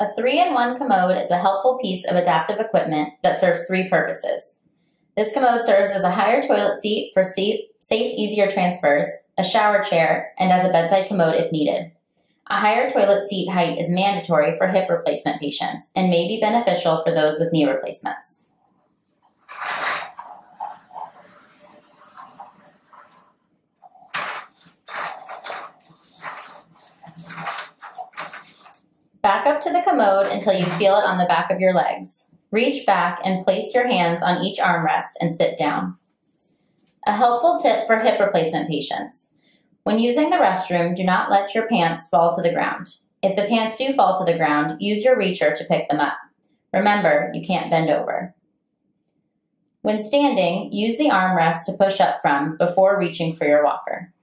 A 3-in-1 commode is a helpful piece of adaptive equipment that serves three purposes. This commode serves as a higher toilet seat for safe, easier transfers, a shower chair, and as a bedside commode if needed. A higher toilet seat height is mandatory for hip replacement patients and may be beneficial for those with knee replacements. Back up to the commode until you feel it on the back of your legs. Reach back and place your hands on each armrest and sit down. A helpful tip for hip replacement patients. When using the restroom, do not let your pants fall to the ground. If the pants do fall to the ground, use your reacher to pick them up. Remember, you can't bend over. When standing, use the armrest to push up from before reaching for your walker.